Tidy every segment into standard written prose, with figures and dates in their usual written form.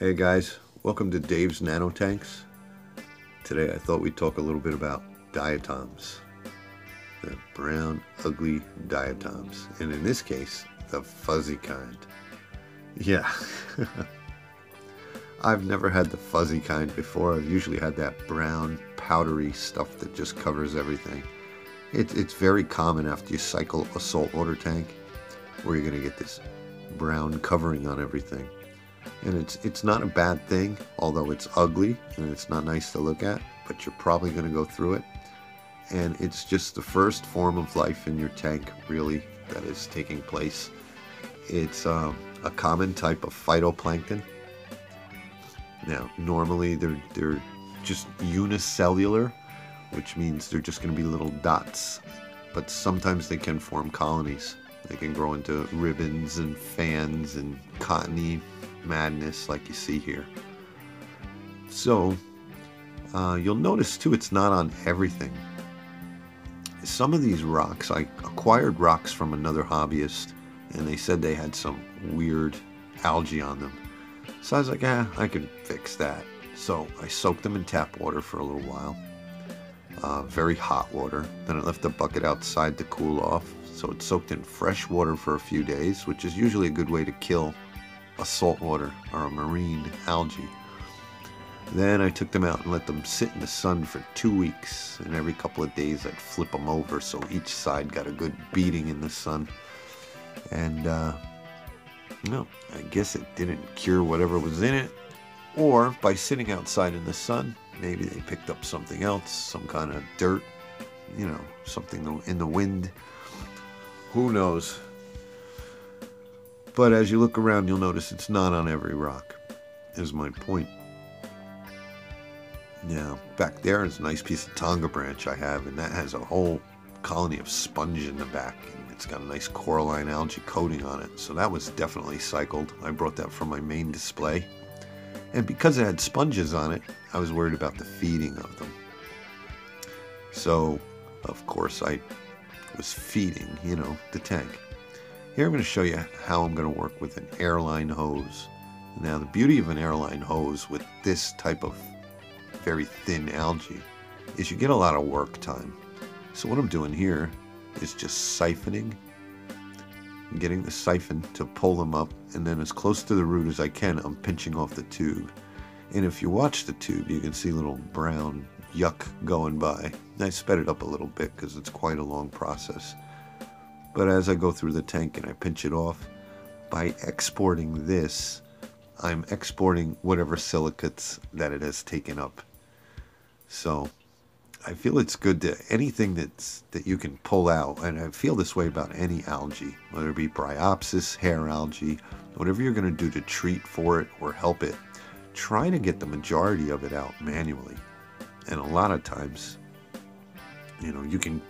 Hey guys, welcome to Dave's Nano Tanks. Today I thought we'd talk a little bit about diatoms. The brown, ugly diatoms. And in this case, the fuzzy kind. Yeah. I've never had the fuzzy kind before. I've usually had that brown, powdery stuff that just covers everything. It's very common after you cycle a saltwater tank where you're going to get this brown covering on everything. And it's not a bad thing, although it's ugly and it's not nice to look at, but you're probably going to go through it. And it's just the first form of life in your tank, really, that is taking place. It's a common type of phytoplankton. Now, normally they're just unicellular, which means they're just going to be little dots. But sometimes they can form colonies. They can grow into ribbons and fans and cottony madness like you see here. So you'll notice too, it's not on everything. Some of these rocks, I acquired rocks from another hobbyist, and they said they had some weird algae on them. So I was like, I could fix that. So I soaked them in tap water for a little while, very hot water. Then I left the bucket outside to cool off. So it soaked in fresh water for a few days, which is usually a good way to kill a saltwater or a marine algae. Then I took them out and let them sit in the sun for 2 weeks, and every couple of days I'd flip them over so each side got a good beating in the sun. And no, I guess it didn't cure whatever was in it, or by sitting outside in the sun, maybe they picked up something else, some kind of dirt, you know, something in the wind. Who knows? But as you look around, you'll notice it's not on every rock, is my point. Now, back there is a nice piece of Tonga branch I have, and that has a whole colony of sponge in the back, and it's got a nice coralline algae coating on it, so that was definitely cycled. I brought that from my main display, and because it had sponges on it, I was worried about the feeding of them. So, of course, I was feeding, you know, the tank. Here I'm going to show you how I'm going to work with an airline hose. Now, the beauty of an airline hose with this type of very thin algae is you get a lot of work time. So what I'm doing here is just siphoning, getting the siphon to pull them up, and then as close to the root as I can, I'm pinching off the tube. And if you watch the tube, you can see little brown yuck going by. I sped it up a little bit because it's quite a long process. But as I go through the tank and I pinch it off, by exporting this, I'm exporting whatever silicates that it has taken up. So I feel it's good to anything that you can pull out, and I feel this way about any algae, whether it be bryopsis, hair algae, whatever you're going to do to treat for it or help it, try to get the majority of it out manually. And a lot of times, you know, you can,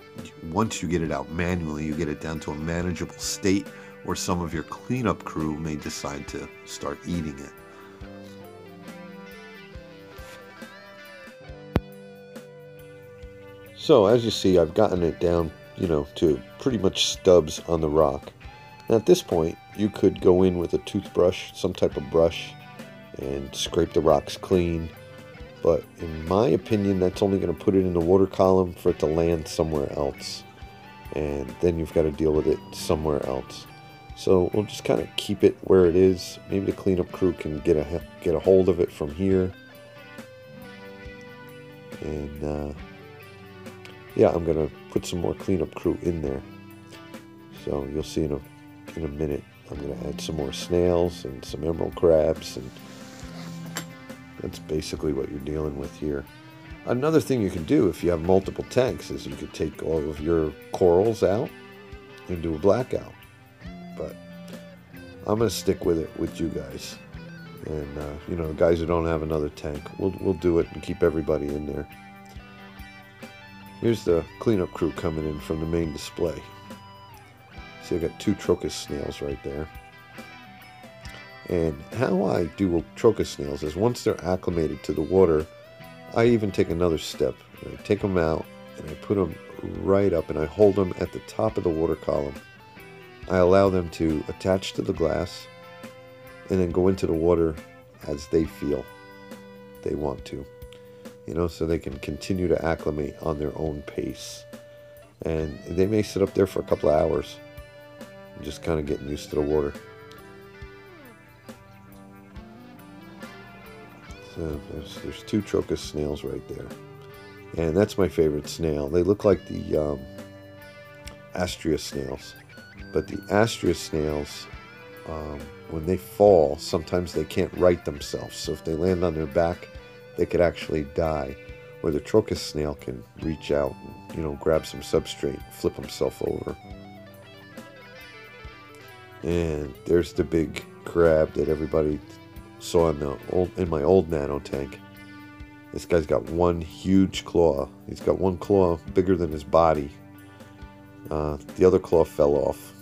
once you get it out manually, you get it down to a manageable state where some of your cleanup crew may decide to start eating it. So as you see, I've gotten it down, you know, to pretty much stubs on the rock. Now at this point, you could go in with a toothbrush, some type of brush, and scrape the rocks clean. But in my opinion, that's only going to put it in the water column for it to land somewhere else. And then you've got to deal with it somewhere else. So we'll just kind of keep it where it is. Maybe the cleanup crew can get a hold of it from here. And yeah, I'm going to put some more cleanup crew in there. So you'll see in a minute, I'm going to add some more snails and some emerald crabs, and that's basically what you're dealing with here. Another thing you can do if you have multiple tanks is you could take all of your corals out and do a blackout. But I'm going to stick with it with you guys. And, you know, guys who don't have another tank, we'll do it and keep everybody in there. Here's the cleanup crew coming in from the main display. See, I've got two Trochus snails right there. And how I do Trochus snails is once they're acclimated to the water, I even take another step. I take them out and I put them right up and I hold them at the top of the water column. I allow them to attach to the glass and then go into the water as they feel they want to, you know, so they can continue to acclimate on their own pace. And they may sit up there for a couple of hours, just kind of getting used to the water. So there's two Trochus snails right there. And that's my favorite snail. They look like the Astrea snails. But the Astrea snails, when they fall, sometimes they can't right themselves. So if they land on their back, they could actually die. Where the Trochus snail can reach out and, you know, grab some substrate, flip himself over. And there's the big crab that everybody saw in my old nano tank. This guy's got one huge claw. He's got one claw bigger than his body. The other claw fell off.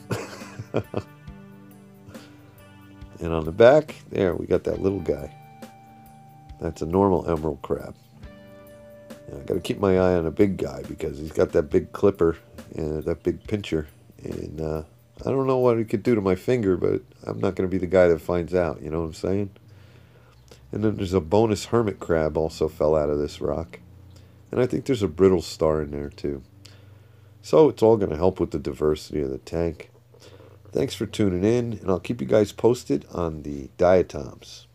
And on the back, there, we got that little guy. That's a normal emerald crab. And I got to keep my eye on a big guy because he's got that big clipper and that big pincher. And I don't know what he could do to my finger, but I'm not going to be the guy that finds out. You know what I'm saying? And then there's a bonus hermit crab also fell out of this rock. And I think there's a brittle star in there too. So it's all going to help with the diversity of the tank. Thanks for tuning in, and I'll keep you guys posted on the diatoms.